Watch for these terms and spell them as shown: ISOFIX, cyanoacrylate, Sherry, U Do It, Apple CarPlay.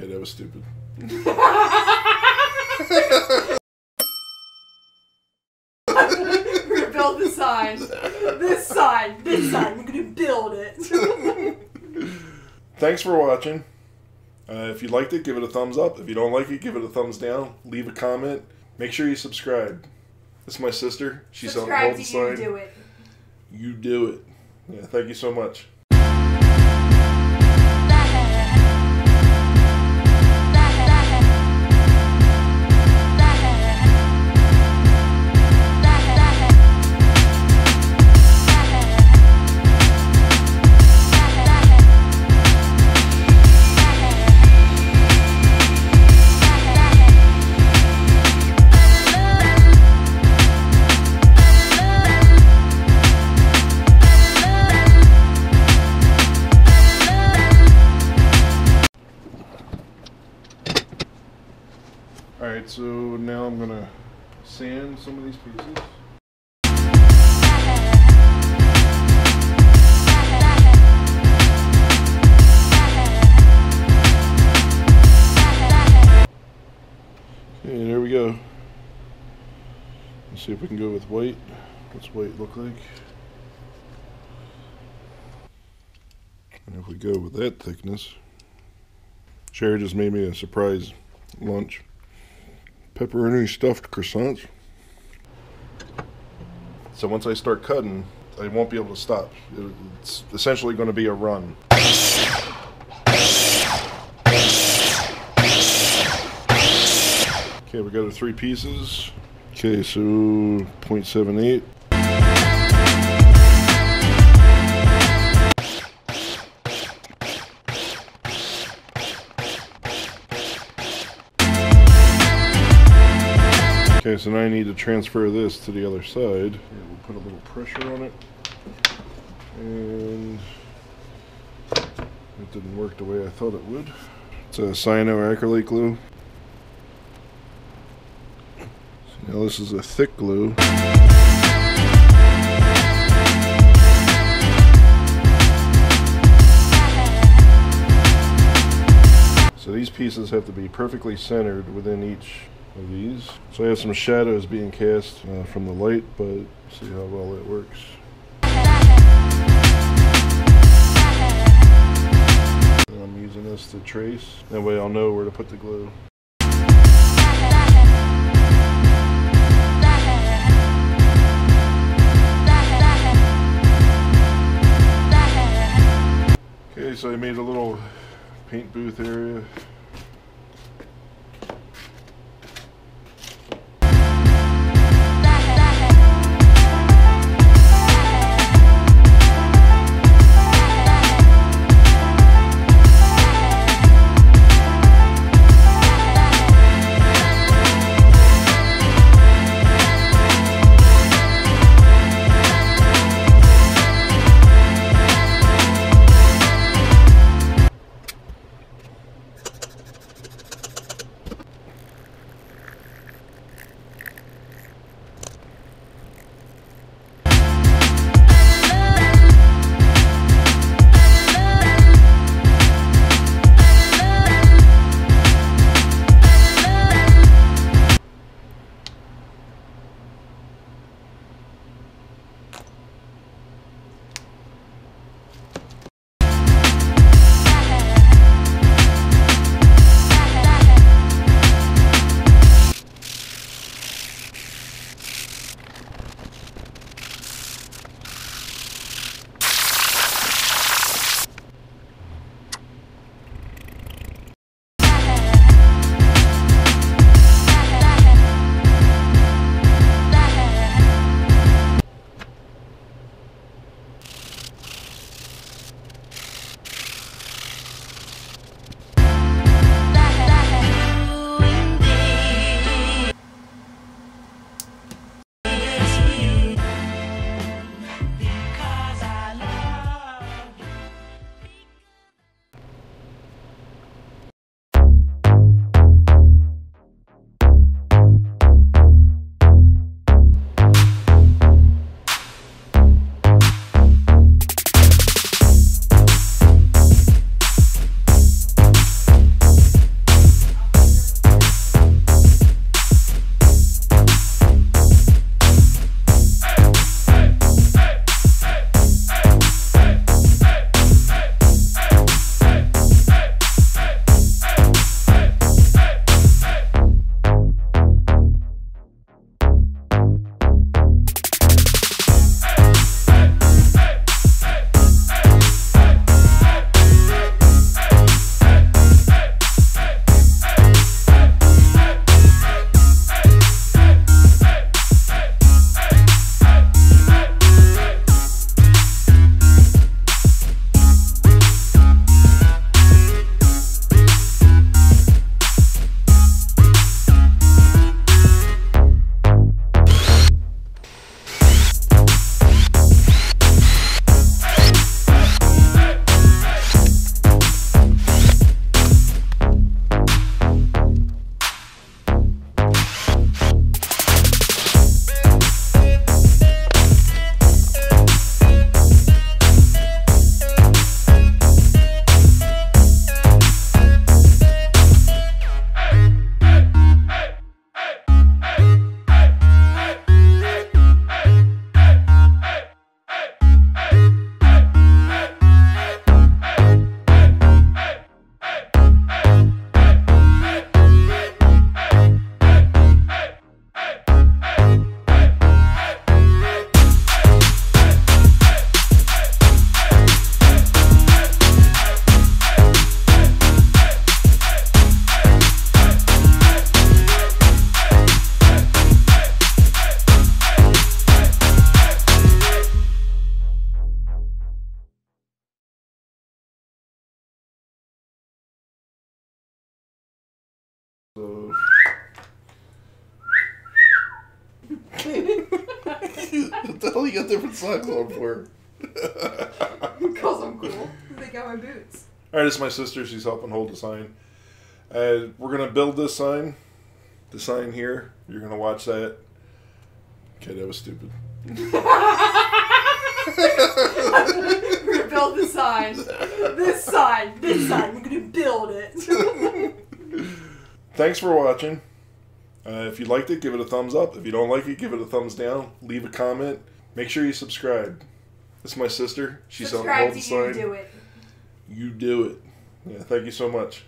Okay, that was stupid. We're gonna build this sign. This sign. This sign. We're gonna build it. Thanks for watching. If you liked it, give it a thumbs up. If you don't like it, give it a thumbs down. Leave a comment. Make sure you subscribe. That's my sister. She's on the hold sign. Subscribe to You Do It. You do it. Yeah, thank you so much. Alright, so now I'm going to sand some of these pieces. Okay, there we go. Let's see if we can go with white. What's white look like? And if we go with that thickness, Sherry just made me a surprise lunch. Pepperoni stuffed croissants. So once I start cutting, I won't be able to stop. It's essentially going to be a run. Okay, we got our three pieces. Okay, so 0.78. Okay, so now I need to transfer this to the other side. Okay, we'll put a little pressure on it. And it didn't work the way I thought it would. It's a cyanoacrylate glue. So now this is a thick glue. So these pieces have to be perfectly centered within each of these. So I have some shadows being cast from the light, but see how well it works. And I'm using this to trace. That way I'll know where to put the glue. Okay, so I made a little paint booth area. What the hell you got different socks on for? Because I'm cool. They got my boots. Alright, it's my sister. She's helping hold the sign. We're going to build this sign. The sign here. You're going to watch that. Okay, that was stupid. We're gonna build the sign. This sign. This sign. We're gonna build it. Thanks for watching. If you liked it, give it a thumbs up. If you don't like it, give it a thumbs down. Leave a comment. Make sure you subscribe. This is my sister. She's on the sign. You do it. You do it. Yeah. Thank you so much.